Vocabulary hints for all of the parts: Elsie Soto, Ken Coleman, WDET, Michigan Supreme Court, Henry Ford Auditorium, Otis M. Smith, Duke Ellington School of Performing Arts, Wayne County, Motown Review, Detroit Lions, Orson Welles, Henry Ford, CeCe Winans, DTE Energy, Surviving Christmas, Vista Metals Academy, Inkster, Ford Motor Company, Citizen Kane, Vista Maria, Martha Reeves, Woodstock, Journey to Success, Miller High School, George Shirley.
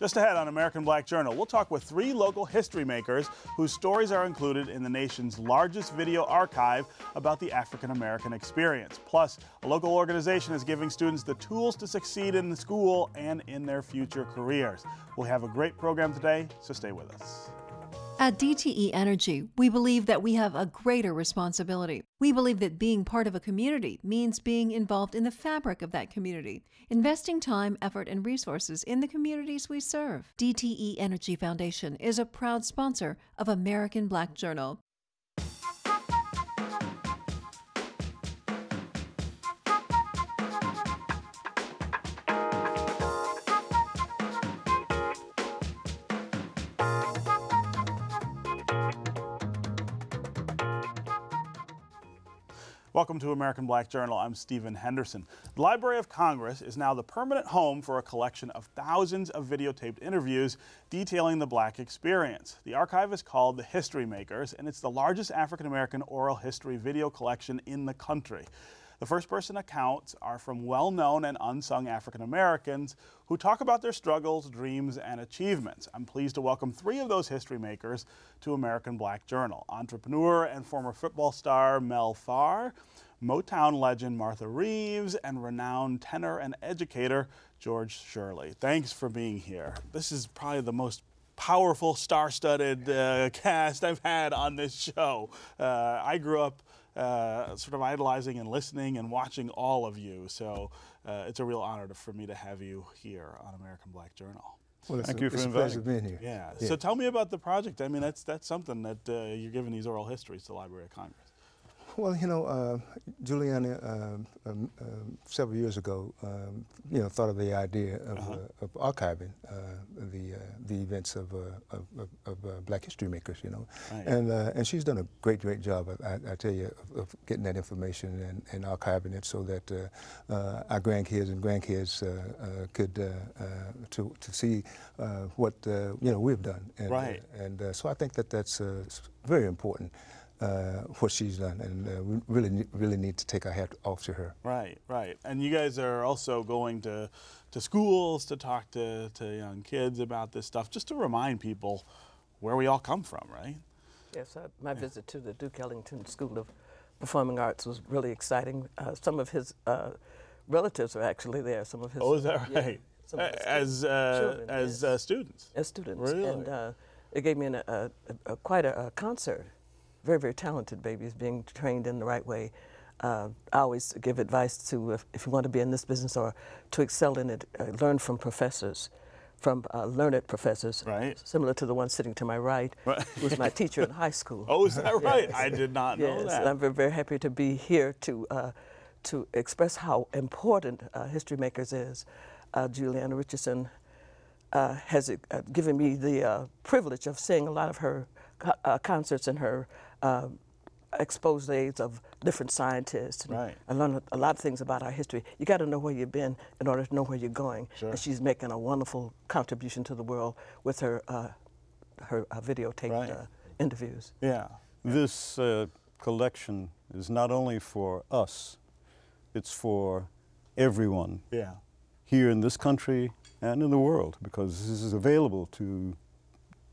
Just ahead on American Black Journal, we'll talk with three local history makers whose stories are included in the nation's largest video archive about the African-American experience. Plus, a local organization is giving students the tools to succeed in the school and in their future careers. We'll have a great program today, so stay with us. At DTE Energy, we believe that we have a greater responsibility. We believe that being part of a community means being involved in the fabric of that community, investing time, effort, and resources in the communities we serve. DTE Energy Foundation is a proud sponsor of American Black Journal. Welcome to American Black Journal. I'm Stephen Henderson. The Library of Congress is now the permanent home for a collection of thousands of videotaped interviews detailing the black experience. The archive is called The History Makers, and it's the largest African-American oral history video collection in the country. The first-person accounts are from well-known and unsung African-Americans who talk about their struggles, dreams, and achievements. I'm pleased to welcome three of those history makers to American Black Journal: entrepreneur and former football star Mel Farr, Motown legend Martha Reeves, and renowned tenor and educator George Shirley. Thanks for being here. This is probably the most powerful, star-studded cast I've had on this show. I grew up sort of idolizing and listening and watching all of you. So it's a real honor for me to have you here on American Black Journal. Well, thank you for inviting me. It's a pleasure being here. Yeah. Yeah. So tell me about the project. I mean, that's something that you're giving these oral histories to the Library of Congress. Well, you know, Julianne, several years ago, you know, thought of the idea of archiving the events of Black History Makers, you know, right. And she's done a great job, I tell you, of getting that information and archiving it so that our grandkids and grandkids could to see what you know, we've done, and, right? So I think that that's very important. What she's done, and we really need to take our hat off to her. Right, right. And you guys are also going to schools to talk to young kids about this stuff, just to remind people where we all come from, right? Yes, my visit to the Duke Ellington School of Performing Arts was really exciting. Some of his relatives are actually there. Some of his. Oh, is that right? Yeah, as students. As students. Really? And it gave me quite a concert. Very talented babies being trained in the right way. I always give advice to, if you want to be in this business or to excel in it, learn from professors, from learned professors, right? Similar to the one sitting to my right, who was my teacher in high school. Oh, is that right? Yes. I did not know that. And I'm very happy to be here to express how important History Makers is. Julianne Richardson has given me the privilege of seeing a lot of her concerts and her exposés of different scientists. And right. I learned a lot of things about our history. You got to know where you've been in order to know where you're going. Sure. And she's making a wonderful contribution to the world with her her videotaped right. Interviews. Yeah. This collection is not only for us, it's for everyone. Yeah. Here in this country and in the world, because this is available to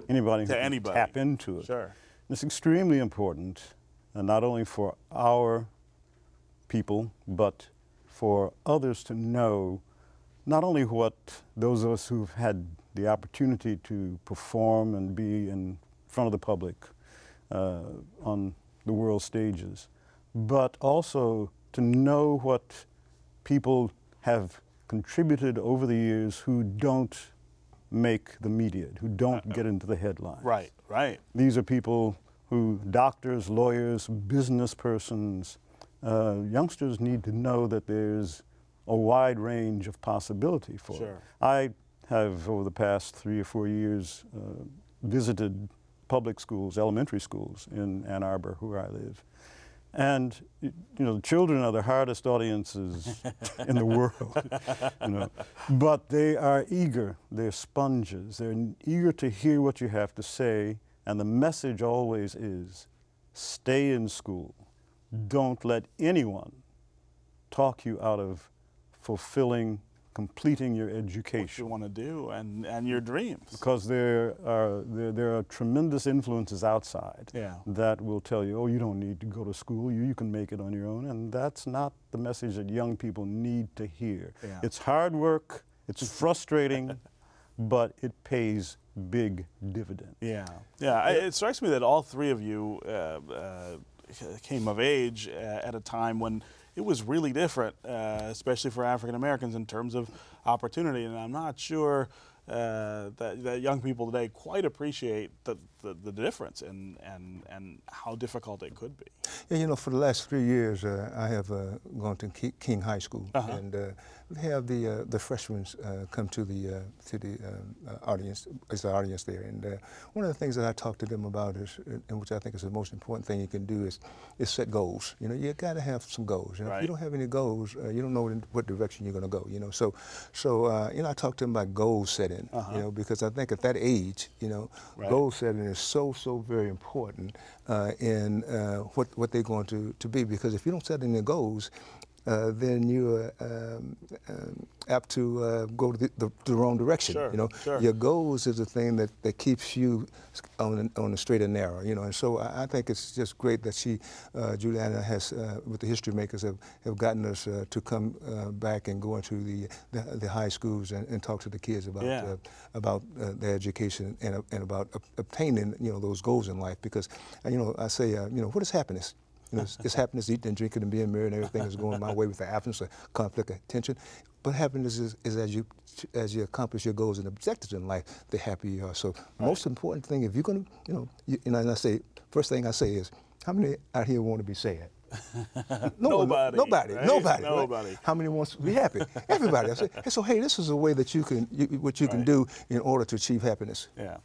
anybody who can tap into it. Sure. It's extremely important, and not only for our people, but for others to know not only what those of us who've had the opportunity to perform and be in front of the public on the world stages, but also to know what people have contributed over the years who don't make the media, who don't get into the headlines. Right, right. These are people who, doctors, lawyers, business persons, youngsters need to know that there's a wide range of possibility for sure. it. I have, over the past 3 or 4 years, visited public schools, elementary schools in Ann Arbor, where I live. And, you know, the children are the hardest audiences in the world, you know. But they are eager, they're sponges, they're eager to hear what you have to say, and the message always is, stay in school. Don't let anyone talk you out of fulfilling completing your education. What you want to do and your dreams. Because there are tremendous influences outside that will tell you, oh, you don't need to go to school, you can make it on your own, and that's not the message that young people need to hear. Yeah. It's hard work, it's frustrating, but it pays big dividends. Yeah, yeah. It strikes me that all three of you came of age at a time when it was really different, especially for African Americans in terms of opportunity. And I'm not sure that young people today quite appreciate the difference and how difficult it could be. Yeah, you know, for the last 3 years, I have gone to King High School, and we have the freshmen come to the audience, as the audience there. And one of the things that I talk to them about is, and which I think is the most important thing you can do, is set goals. You know, you got to have some goals. You know? Right. If you don't have any goals, you don't know in what direction you're going to go. You know, so you know, I talk to them about goal setting. You know, because I think at that age, you know, goal setting is so very important in what they're going to be, because if you don't set any goals, then you're apt to go to the wrong direction. Sure, you know, your goals is the thing that keeps you on the straight and narrow. You know, and so I think it's just great that she, Julianne, has with the History Makers have gotten us to come back and go into the high schools and talk to the kids about their education and about obtaining, you know, those goals in life. Because you know, I say, you know, what is happiness? You know, it's happiness, eating and drinking and being married, and everything is going my way with the absence of conflict and tension. But happiness is as you accomplish your goals and objectives in life, the happier you are. So most important thing, if you're going to, you know, and I say, first thing I say is, how many out here want to be sad? Nobody. Right? How many wants to be happy? Everybody. I say, hey, so hey, this is a way that you can, what you can do in order to achieve happiness. Yeah.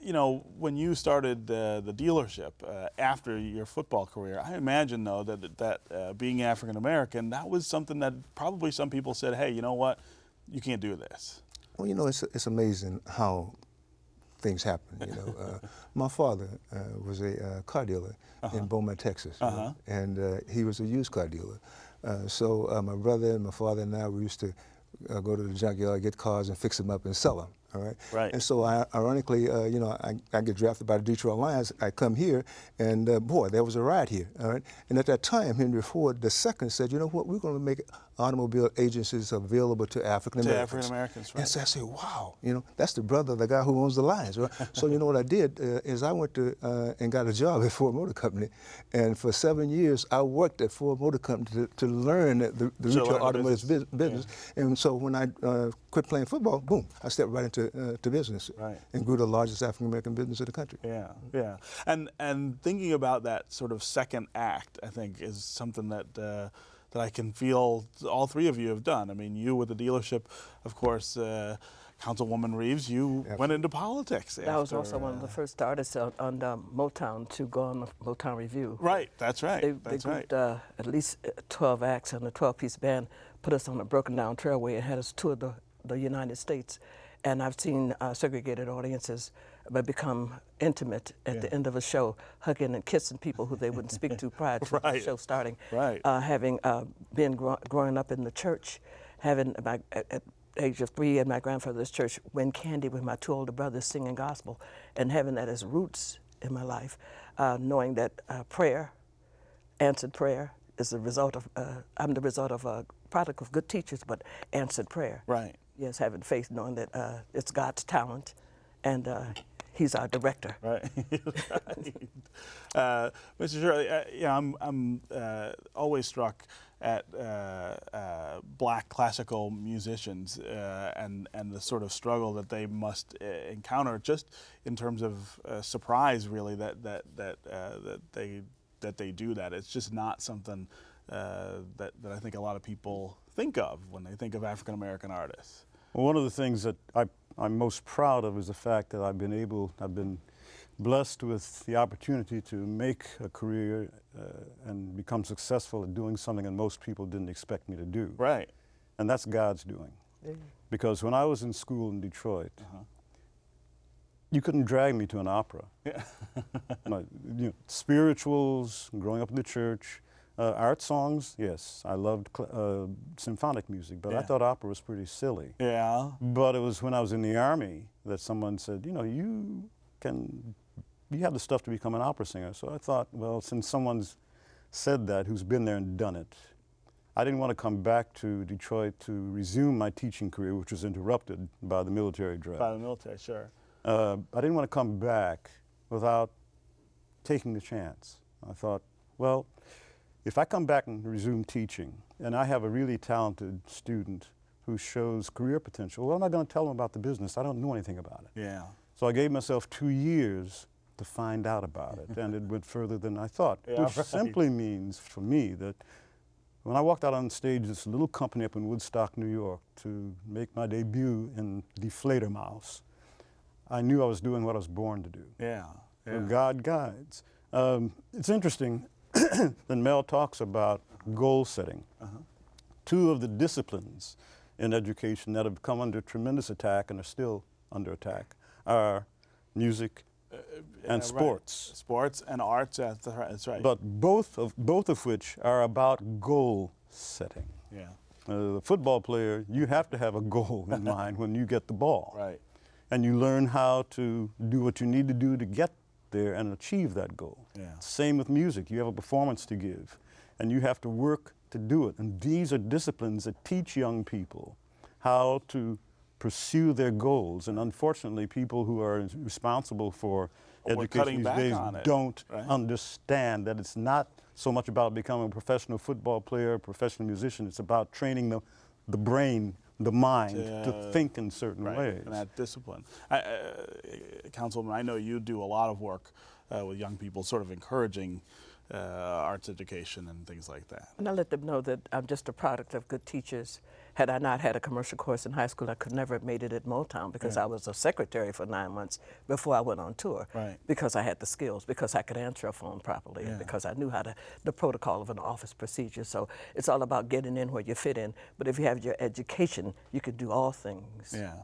You know, when you started the dealership after your football career, I imagine though that being African American, that was something that probably some people said, hey, you know what, you can't do this. Well, you know, it's amazing how things happen, you know. My father was a car dealer in Beaumont, Texas, and he was a used car dealer. So my brother and my father and I, we used to go to the junkyard, get cars and fix them up and sell them, all right? And so I, ironically, you know, I get drafted by the Detroit Lions. I come here, and boy, there was a riot here, all right? And at that time, Henry Ford II said, you know what, we're going to make automobile agencies available to African Americans. To African Americans, right. And so I said, wow, you know, that's the brother of the guy who owns the Lions, right? So you know what I did is I went to and got a job at Ford Motor Company, and for 7 years I worked at Ford Motor Company to learn the retail automotive business. And so when I quit playing football, boom, I stepped right into to business and grew the largest African American business in the country. Yeah, yeah. And thinking about that sort of second act, I think, is something that that I can feel all three of you have done. I mean, you with the dealership, of course, Councilwoman Reeves, you went into politics. I was also one of the first artists on Motown to go on the Motown Review. Right, that's right. They grouped at least 12 acts and a 12-piece band, put us on a broken-down trailway and had us tour the United States. And I've seen segregated audiences but become intimate at the end of a show, hugging and kissing people who they wouldn't speak to prior to the show starting. Right. Having been growing up in the church, having at the age of 3 at my grandfather's church, when Candy with my two older brothers singing gospel, and having that as roots in my life, knowing that prayer, answered prayer, is the result of, I'm the result of a product of good teachers, but answered prayer. Right. Yes, having faith, knowing that it's God's talent, and he's our director. Right. Mr. Shirley, you know, I'm always struck at black classical musicians and the sort of struggle that they must encounter, just in terms of surprise, really, that they do that. It's just not something that I think a lot of people think of when they think of African American artists. Well, one of the things that I'm most proud of is the fact that I've been blessed with the opportunity to make a career and become successful at doing something that most people didn't expect me to do. Right. And that's God's doing. Yeah. Because when I was in school in Detroit, you couldn't drag me to an opera. Yeah. You know, spirituals, growing up in the church, Art songs, yes. I loved symphonic music, but I thought opera was pretty silly. Yeah. But it was when I was in the Army that someone said, you know, you have the stuff to become an opera singer. So I thought, well, since someone's said that, who's been there and done it, I didn't want to come back to Detroit to resume my teaching career, which was interrupted by the military draft. By the military, sure. I didn't want to come back without taking the chance. I thought, well, if I come back and resume teaching, and I have a really talented student who shows career potential, well, I'm not going to tell him about the business. I don't know anything about it. Yeah. So I gave myself 2 years to find out about it, and it went further than I thought, which simply means for me that when I walked out on stage, this little company up in Woodstock, New York, to make my debut in Die Fledermaus, I knew I was doing what I was born to do. Yeah. So God guides. It's interesting. Then Mel talks about goal setting. Two of the disciplines in education that have come under tremendous attack and are still under attack are music and sports. Right. Sports and arts, that's right. But both of which are about goal setting. Yeah. The football player, you have to have a goal in mind when you get the ball. Right. And you learn how to do what you need to do to get there and achieve that goal. Yeah. Same with music. You have a performance to give, and you have to work to do it. And these are disciplines that teach young people how to pursue their goals. And unfortunately, people who are responsible for education these days don't understand that it's not so much about becoming a professional football player, professional musician. It's about training the brain, the mind, to think in certain ways. And that discipline. Councilman, I know you do a lot of work with young people, sort of encouraging arts education and things like that. And I let them know that I'm just a product of good teachers. Had I not had a commercial course in high school, I could never have made it at Motown because I was a secretary for 9 months before I went on tour. Right. Because I had the skills, because I could answer a phone properly, and because I knew how to, the protocol of an office procedure. So it's all about getting in where you fit in. But if you have your education, you can do all things. Yeah.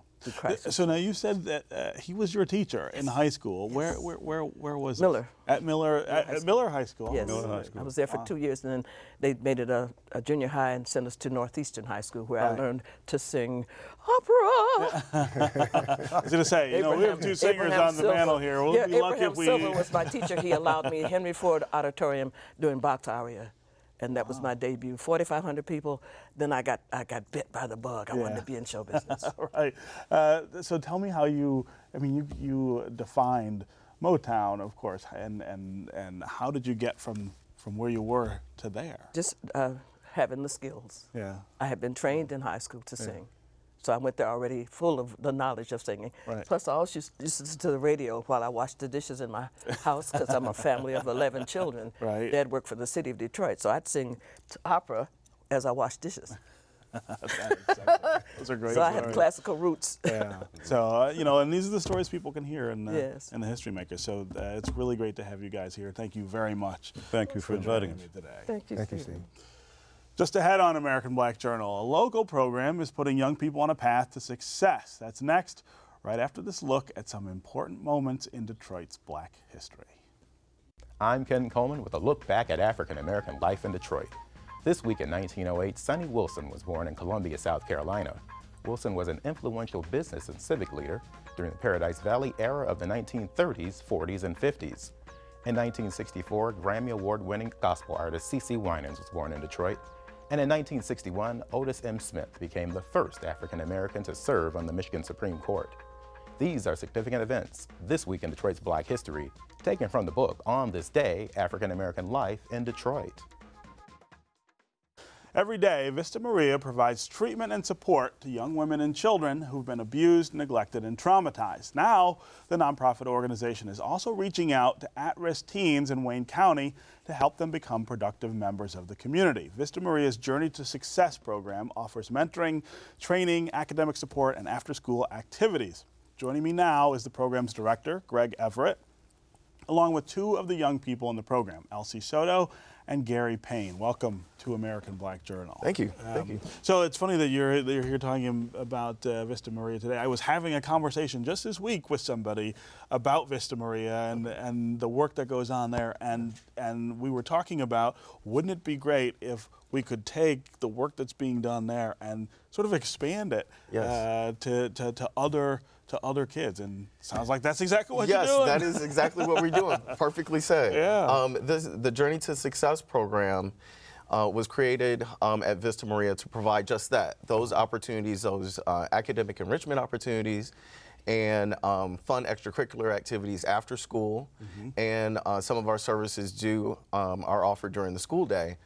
So now you said that he was your teacher in high school. Yes. Where was Miller. It? At Miller. At Miller High School. Yes. Miller High School. I was there for 2 years, and then they made it a junior high and sent us to Northeastern High School, where I learned to sing opera. I was going to say, you know, we have two singers on the panel here. We'll be lucky if we... Silver was my teacher. He allowed me Henry Ford Auditorium during box aria. And that was my debut. 4,500 people. Then I got bit by the bug. I wanted to be in show business. Right. So tell me how you. I mean, you defined Motown, of course, and how did you get from where you were to there? Just having the skills. Yeah. I had been trained in high school to sing, so I went there already full of the knowledge of singing. Right. Plus, I also used to listen to the radio while I washed the dishes in my house because I'm a family of 11 children. Right. Dad worked for the city of Detroit, so I'd sing opera as I washed dishes. Those are great. So I had classical roots. Yeah. So you know, and these are the stories people can hear in the History Makers. So it's really great to have you guys here. Thank you very much. Thank you for inviting me today. Thank you. Thank you, Steve. Just ahead on American Black Journal, a local program is putting young people on a path to success. That's next, right after this look at some important moments in Detroit's Black history. I'm Ken Coleman with a look back at African-American life in Detroit. This week in 1908, Sonny Wilson was born in Columbia, South Carolina. Wilson was an influential business and civic leader during the Paradise Valley era of the 1930s, 40s, and 50s. In 1964, Grammy Award-winning gospel artist CeCe Winans was born in Detroit. And in 1961, Otis M. Smith became the first African-American to serve on the Michigan Supreme Court. These are significant events this week in Detroit's Black history, taken from the book On This Day, African-American Life in Detroit. Every day, Vista Maria provides treatment and support to young women and children who've been abused, neglected, and traumatized. Now, the nonprofit organization is also reaching out to at-risk teens in Wayne County to help them become productive members of the community. Vista Maria's Journey to Success program offers mentoring, training, academic support, and after-school activities. Joining me now is the program's director, Greg Everett, along with two of the young people in the program, Elsie Soto and Gary Payne. Welcome to American Black Journal. Thank you. So it's funny that you're here talking about Vista Maria today. I was having a conversation just this week with somebody about Vista Maria and the work that goes on there, and we were talking about, wouldn't it be great if we could take the work that's being done there and sort of expand it to other kids, and sounds like that's exactly what you're doing. Yes, that is exactly what we're doing. Perfectly said. Yeah. The Journey to Success program was created at Vista Maria to provide just that, those opportunities, those academic enrichment opportunities, and fun extracurricular activities after school, and some of our services are offered during the school day.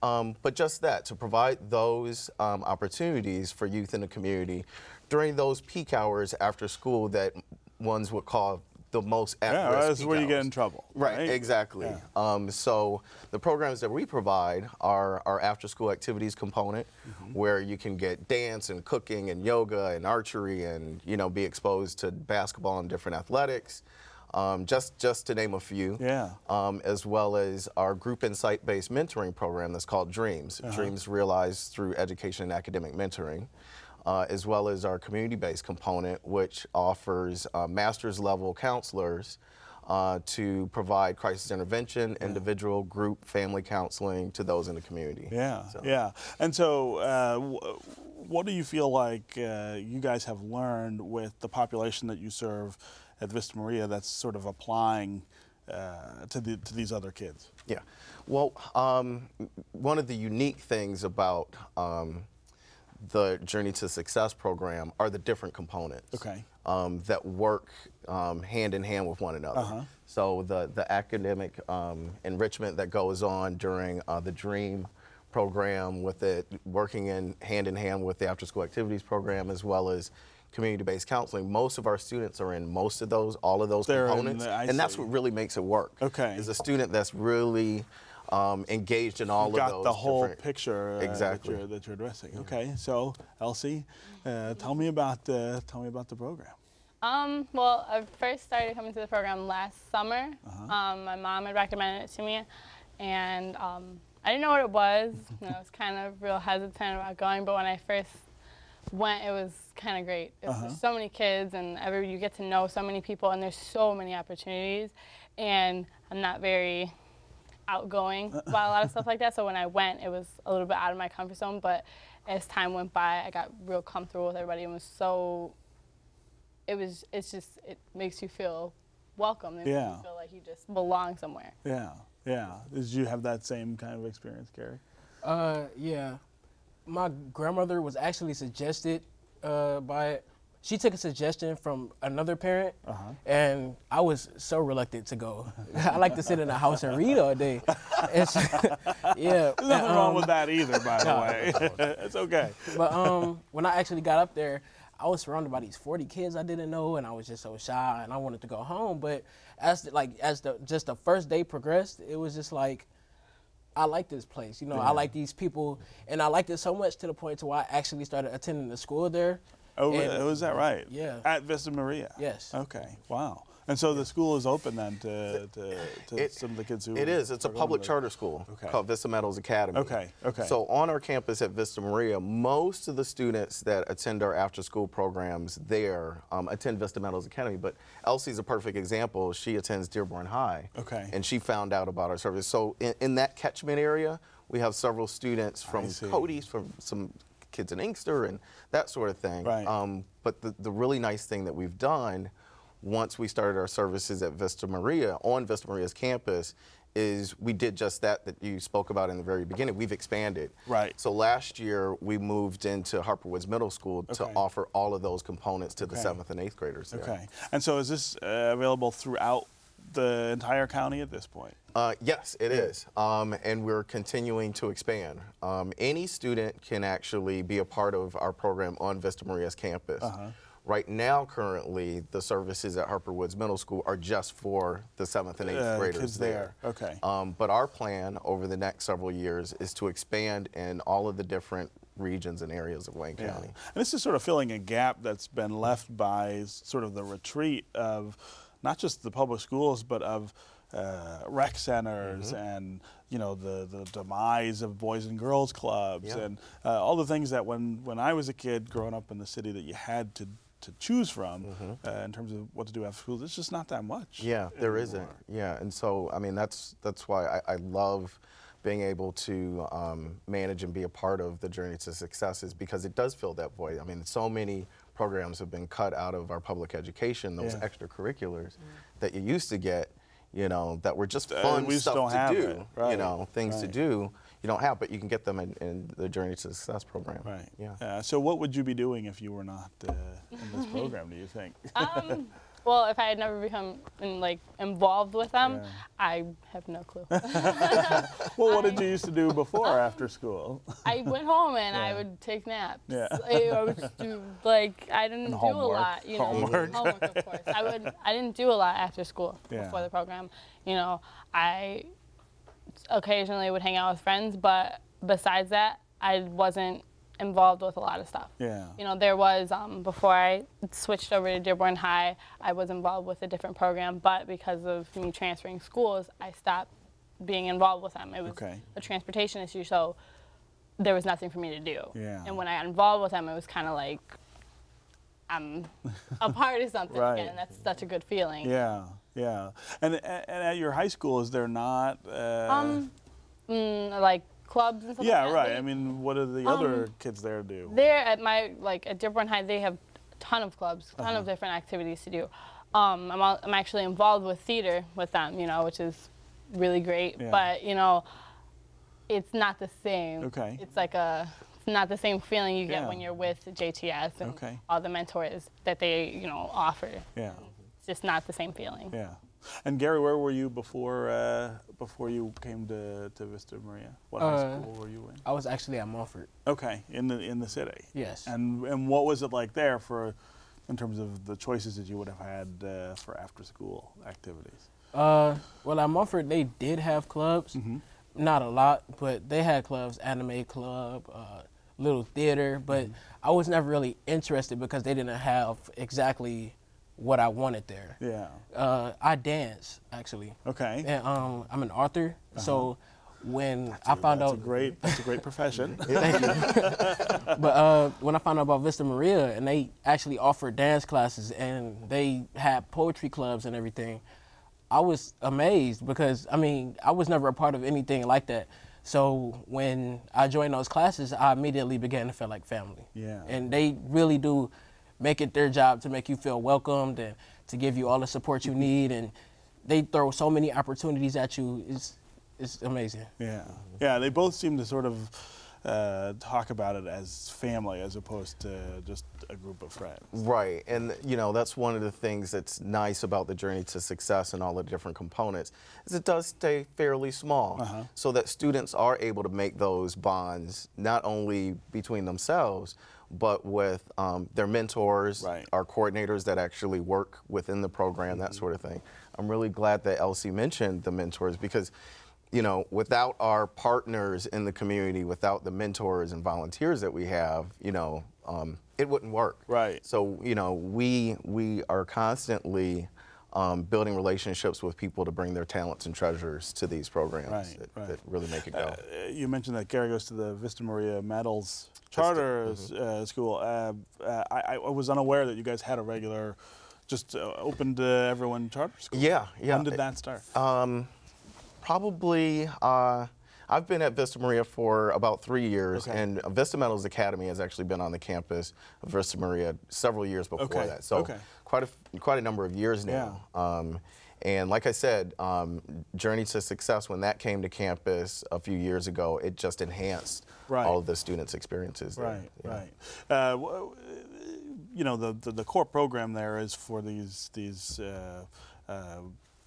But just that, to provide those opportunities for youth in the community during those peak hours after school that ones would call the most at-risk. Yeah, that's where you get in trouble. Right, exactly. Yeah. So the programs that we provide are our after-school activities component, where you can get dance and cooking and yoga and archery and, you know, be exposed to basketball and different athletics. Just to name a few, as well as our group insight-based mentoring program that's called Dreams. Dreams realized through education and academic mentoring, as well as our community-based component, which offers master's-level counselors to provide crisis intervention, individual, group, family counseling to those in the community. Yeah, so. And so what do you feel like you guys have learned with the population that you serve at Vista Maria that's sort of applying to these other kids? Yeah, well, one of the unique things about the Journey to Success program are the different components that work hand in hand with one another. So the academic enrichment that goes on during the Dream program, with it working in hand with the after school activities program, as well as community-based counseling. Most of our students are in most of those, all of those components, and that's what really makes it work. Is a student that's really engaged in all of those. Got the whole picture that you're addressing. Okay, so Elsie, tell me about the program. Well, I first started coming to the program last summer. My mom had recommended it to me, and I didn't know what it was. I was kind of real hesitant about going, but when I first went, it was kind of great. There's so many kids, and you get to know so many people, and there's so many opportunities, and I'm not very outgoing about a lot of stuff like that, so when I went, it was a little bit out of my comfort zone, but as time went by, I got real comfortable with everybody, and was so, it makes you feel welcome. It makes you feel like you just belong somewhere. Did you have that same kind of experience, Gary? Yeah. My grandmother was actually suggested by it. She took a suggestion from another parent, and I was so reluctant to go. I like to sit in the house and read all day. And she, there's nothing wrong with that either, by the way. It's okay. But when I actually got up there, I was surrounded by these 40 kids I didn't know, and I was just so shy, and I wanted to go home. But as the first day progressed, it was just like, I like this place, you know, I like these people, and I liked it so much to the point to where I actually started attending the school there. Oh, is that right? Yeah. At Vista Maria? Yes. Okay, wow. And so the school is open then to some of the kids who... It is. It's a public charter school called Vista Metals Academy. Okay. So on our campus at Vista Maria, most of the students that attend our after-school programs there attend Vista Metals Academy, but Elsie's a perfect example. She attends Dearborn High. And she found out about our service. So in that catchment area, we have several students from Cody's, from some kids in Inkster and that sort of thing. But the really nice thing that we've done once we started our services at Vista Maria, on Vista Maria's campus, is we did just that you spoke about in the very beginning. We've expanded. So last year, we moved into Harper Woods Middle School to offer all of those components to the 7th and 8th graders there. And so is this available throughout the entire county at this point? Yes, it is. And we're continuing to expand. Any student can actually be a part of our program on Vista Maria's campus. Right now, currently, the services at Harper Woods Middle School are just for the 7th and 8th graders there. But our plan over the next several years is to expand in all of the different regions and areas of Wayne County. And this is sort of filling a gap that's been left by sort of the retreat of not just the public schools, but of rec centers and, you know, the demise of boys and girls clubs and all the things that when I was a kid growing up in the city that you had to choose from in terms of what to do after school, there's just not that much. Yeah, there isn't. Yeah, and so, I mean, that's why I love being able to manage and be a part of the Journey to Success, is because it does fill that void. I mean, so many programs have been cut out of our public education, those extracurriculars that you used to get, you know, that were just fun stuff to do, you know, things to do you don't have, but you can get them in the Journey to Success program. Right, yeah. So what would you be doing if you were not in this program, do you think? Well, if I had never become involved with them, I have no clue. Well, what did you used to do before after school? I went home and I would take naps. Yeah. I would do, I didn't do a lot. You know, homework, of course. I didn't do a lot after school before the program. You know, I occasionally would hang out with friends, but besides that, I wasn't involved with a lot of stuff. Yeah. You know, there was, before I switched over to Dearborn High, I was involved with a different program, but because of me transferring schools, I stopped being involved with them. It was a transportation issue, so there was nothing for me to do. Yeah. And when I got involved with them, it was kind of like, I'm a part of something again, and that's such a good feeling. Yeah, yeah. And at your high school, is there not? Like, clubs and stuff like that. Right. I mean, what do the other kids there do? There at my, at Dearborn High, they have a ton of clubs, a ton of different activities to do. I'm actually involved with theater with them, you know, which is really great. Yeah. But, you know, it's not the same. Okay. It's like it's not the same feeling you get when you're with JTS and all the mentors that they, you know, offer. Yeah. It's just not the same feeling. Yeah. And Gary, where were you before before you came to Vista Maria? What high school were you in? I was actually at Mumford. Okay, in the city. Yes. And what was it like there in terms of the choices that you would have had for after school activities? Well, at Mumford they did have clubs, not a lot, but they had clubs, anime club, little theater. But I was never really interested because they didn't have exactly what I wanted there. Yeah. I dance, actually. Okay. And I'm an author, so when I found out... that's a great profession. Thank you. But when I found out about Vista Maria, and they actually offered dance classes, and they had poetry clubs and everything, I was amazed because, I mean, I was never a part of anything like that. So when I joined those classes, I immediately began to feel like family. Yeah. And they really do make it their job to make you feel welcomed and to give you all the support you need, and they throw so many opportunities at you. It's amazing. Yeah, yeah. They both seem to sort of talk about it as family as opposed to just a group of friends. Right, and you know, that's one of the things that's nice about the Journey to Success and all the different components, is it does stay fairly small so that students are able to make those bonds, not only between themselves, but with their mentors, our coordinators that actually work within the program, that sort of thing. I'm really glad that Elsie mentioned the mentors because, you know, without our partners in the community, without the mentors and volunteers that we have, you know, it wouldn't work. Right. So, you know, we are constantly building relationships with people to bring their talents and treasures to these programs that really make it go. You mentioned that Gary goes to the Vista Maria Metals Charter School. I was unaware that you guys had a regular, just open to everyone charter school. Yeah, yeah. When did that start? Probably, I've been at Vista Maria for about 3 years, and Vista Metals Academy has actually been on the campus of Vista Maria several years before that. So quite a number of years now. Yeah. And like I said, Journey to Success, when that came to campus a few years ago, it just enhanced all of the students' experiences. Right, there, right. You know, the core program there is for these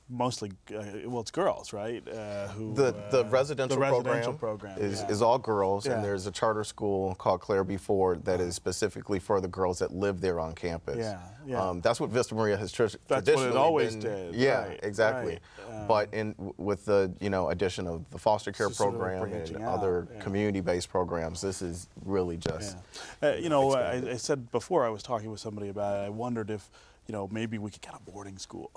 mostly, well, it's girls, right? The residential program is all girls, and there's a charter school called Claire B. Ford that is specifically for the girls that live there on campus. Yeah, yeah. That's what Vista Maria has traditionally what it always did. Yeah, exactly. Right. But with the addition of the foster care program and other community-based programs, this is really just. You know, I said before I was talking with somebody about it. I wondered if you know, maybe we could get a boarding school,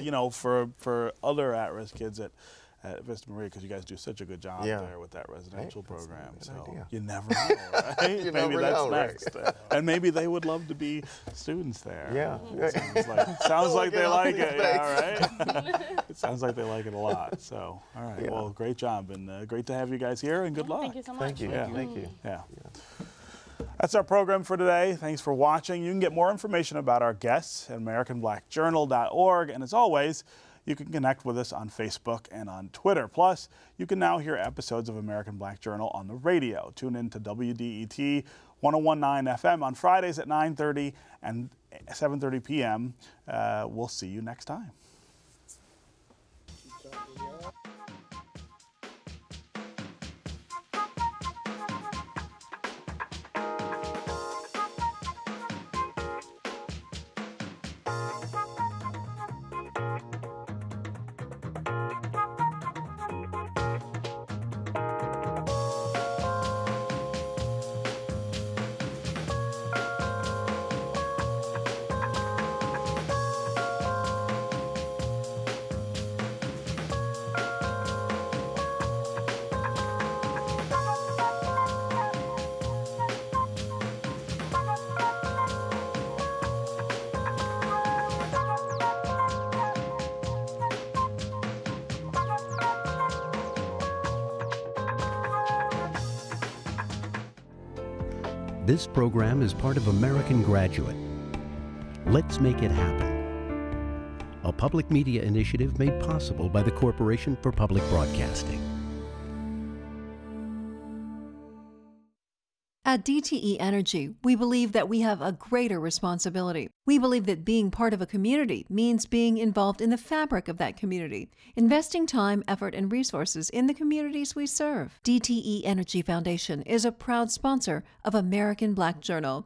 you know, for other at-risk kids at Vista Maria, because you guys do such a good job there with that residential program. So you never know, right? You maybe that's know, next. Right? And maybe they would love to be students there. Yeah. Sounds like they like it, right? It sounds like they like it a lot. So, all right, well, great job, and great to have you guys here, and good luck. Thank you so much. Thank you. Yeah. Thank you. Yeah. That's our program for today. Thanks for watching. You can get more information about our guests at AmericanBlackJournal.org, and as always, you can connect with us on Facebook and on Twitter. Plus, you can now hear episodes of American Black Journal on the radio. Tune in to WDET 101.9 FM on Fridays at 9:30 and 7:30 p.m. We'll see you next time. This program is part of American Graduate. Let's make it happen. A public media initiative made possible by the Corporation for Public Broadcasting. At DTE Energy, we believe that we have a greater responsibility. We believe that being part of a community means being involved in the fabric of that community, investing time, effort, and resources in the communities we serve. DTE Energy Foundation is a proud sponsor of American Black Journal.